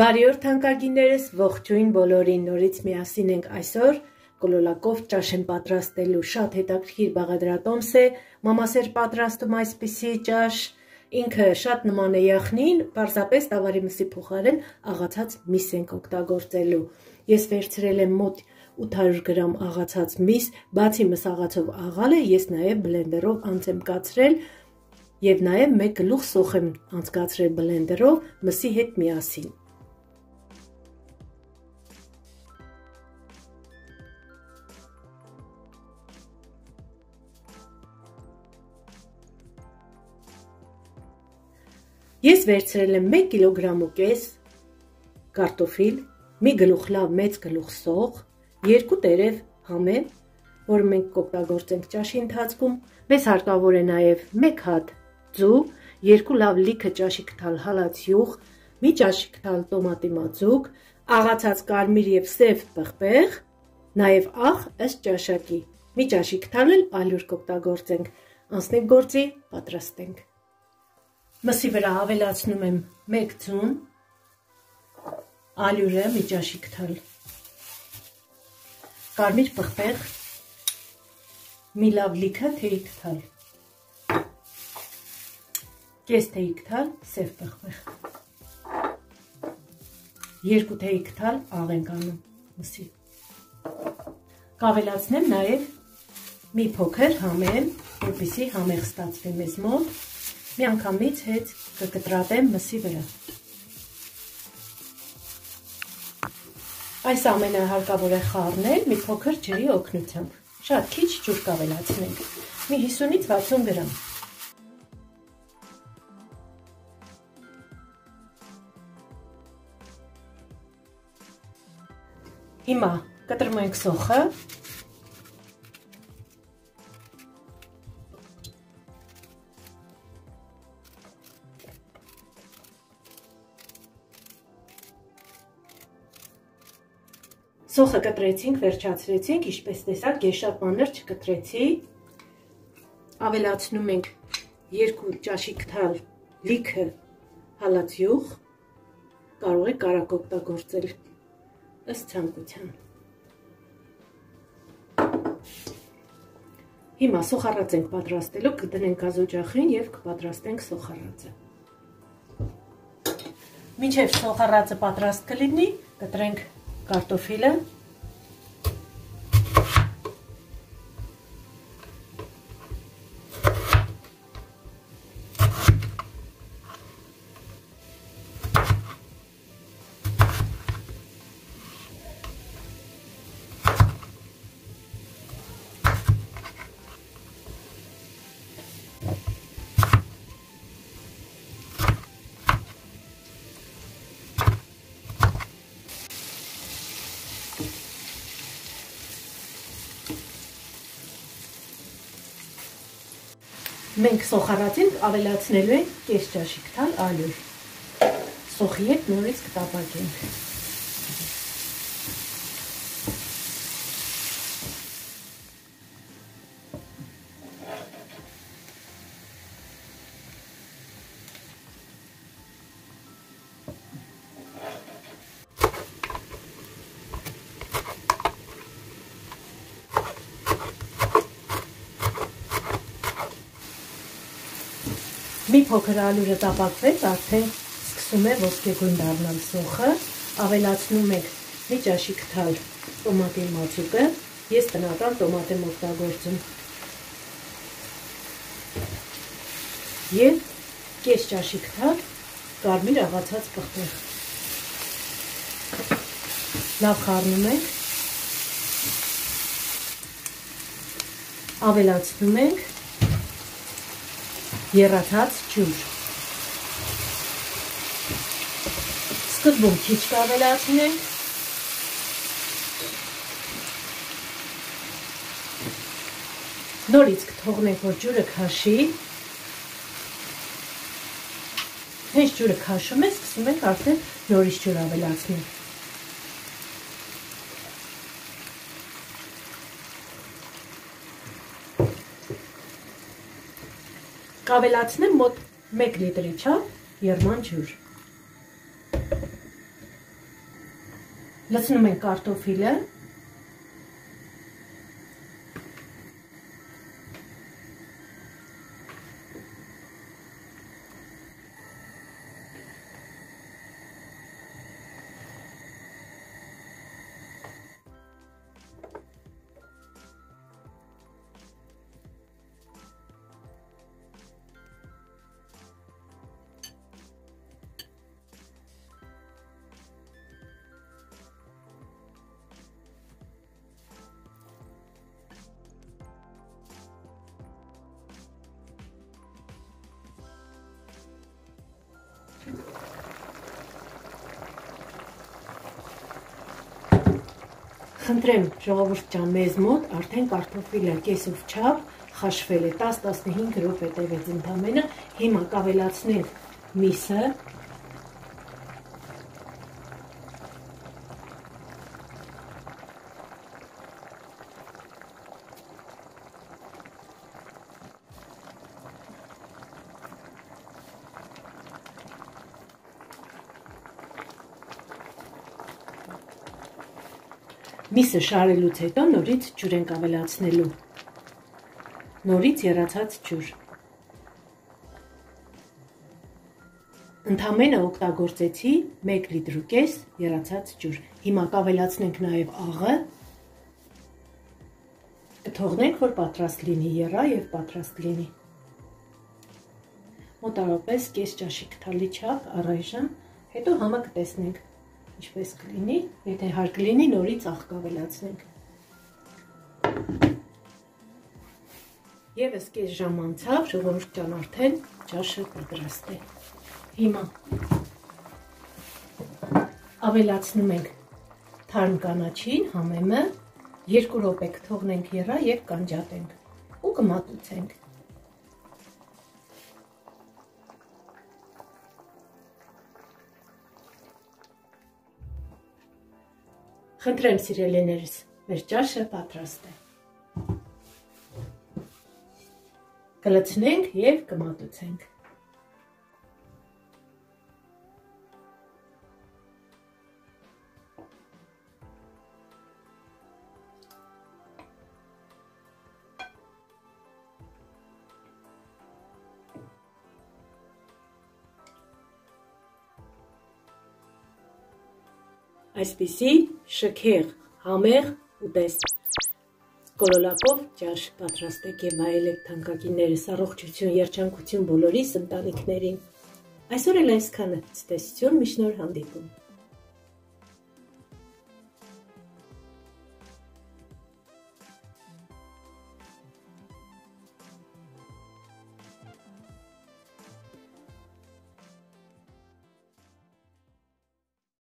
Բարիօր թանկագիններս, ողջույն բոլորին, նորից միասին ենք այսօր, կոլոլակով ճաշ պատրաստելու շատ հետաքրքիր բաղադրատոմս է, մամասեր պատրաստում այսպիսի ճաշ, ինքը շատ նման է յախնին, պարզապես տավարի մսի փոխարեն աղացած միս ենք օգտագործելու։ Ես վերցրել եմ մոտ 800 գրամ աղացած միս, բացի մսաղացով աղալ է, ես նաև բլենդերով անց եմ կացրել և նաև 1 գլուխ սոխ եմ անց կացրել բլենդերով մսի հետ միասին։ Ես վերցրել եմ 1 կիլոգրամ ու կես կարտոֆիլ, մի գլուխ լավ մեծ գլուխ սող, 2 տերև համեմ, որ մենք կօգտագործենք ճաշի ընթացքում, մեզ հարկավոր է նաև 1 հատ ձու, 2 լավ լիքը ճաշի կտալ հալած յուղ, մի ճաշի կտալ տոմատի մածուկ, աղացած կարմիր և սև պղպեղ, նաև աղ ըստ ճաշակի, մի ճաշի կտալ էլ ալյուր կօգտագործենք, անցնենք գործի, պատրաստենք։ Մսի վրա ավելացնում եմ 1 ձուն, ալյուրը մի ճաշի կթալ, կարմիր պղպեղ, մի լավ լիքը թեյ կթալ, կես թեյ կթալ, սև պղպեղ, 2 թեյ կթալ, աղ ենք անում մսի, կավելացնեմ նաև մի փոքր համեմ, որպեսզի համեղ ստացվի մեզ մոտ, մի անգամից հետ կկտրատեմ մսի վրա։ Այս ամենը հարկավոր է խառնել մի փոքր ջրի օգնությամբ, շատ քիչ ջուր կավելացնենք, մի 50-ից 60 գրամ։ Հիմա կտրում ենք սոխը, Սոխը կտրեցինք, վերջացրեցինք, ինչպես տեսաք, ես շատ բաներ չկտրեցի, ավելացնում ենք 2 ճաշի կթալ լիքը հալած յուղ, կարող եք կարակ օգտագործել ըստ ցանկության։ Հիմա սոխառած ենք պատրաստելու, կդնենք գազօջախին և կպատրաստենք սոխառածը։ Մինչև սոխառածը պատրաստ կլինի, կտրենք կարտոֆիլը, մենք սոխառածին ավելացնելու ենք կես ճաշի կտալ ալյուր, սոխի հետ նորից կտապակենք։ Մի փոքր ալյուրը տապակվեց, արդեն սկսում է ոսկեգույն դառնալ սոխը, ավելացնում եք մի ճաշի կթալ տոմատի մածուկը, ես տնական տոմատ եմ օգտագործում, և կես ճաշի կթալ կարմիր աղացած պղպեղ, լավ խառնում եք, ավելացնում եք եռացած ջուր, սկզբում քիչ կավելացնենք, նորից կթողնենք, որ ջուրը քաշի, հենց ջուրը քաշում է, սկսում ենք արդեն նորից ջուր ավելացնել։ Ավելացնեմ մոտ 1 լիտրի չափ եռման ջուր։ լցնում ենք կարտոֆիլը, Խնդրեմ ժողովուրդ մեզ մոտ արդեն կարտոֆիլը կեսով չափ խաշվել է 10-15 րոպե տևեց ընդամենը, հիմա կավելացնենք միսը, Միսը շարելուց հետո նորից ջուր ենք ավելացնելու, նորից եռացած ջուր։ Ընդամենը օգտագործեցի 1 լիտր ու կես եռացած ջուր։ Հիմա կավելացնենք նաև աղը, կթողնենք, որ պատրաստ լինի եռա և պատրաստ լինի։ Մոտավորապես կես ճաշիկ թալի չափ առայժմ, հետո համը կտեսնենք ինչպես կլինի, եթե հարկ լինի, նորից աղ ավելացնենք։ Եվս կես ժամ անցավ, ժողովուրդ ջան, արդեն ճաշը պատրաստ է։ Հիմա ավելացնում ենք թարմ կանաչին, համեմը, 2 րոպե կթողնենք եռա և կանջատենք ու կմատուցենք։ Խնդրեմ սիրելիներիս, մեր ճաշը պատրաստ է։ Կլցնենք և կմատուցենք։ Այսպիսի շքեղ, համեղ ու տեստ կոլոլակով ճաշ պատրաստեք և այլեք թանկագիններս, առողջություն, երջանկություն բոլորիս ընտանիքներին։ Այսօր էլ այսքանը, ցտեսություն, մինչ նոր հանդիպում։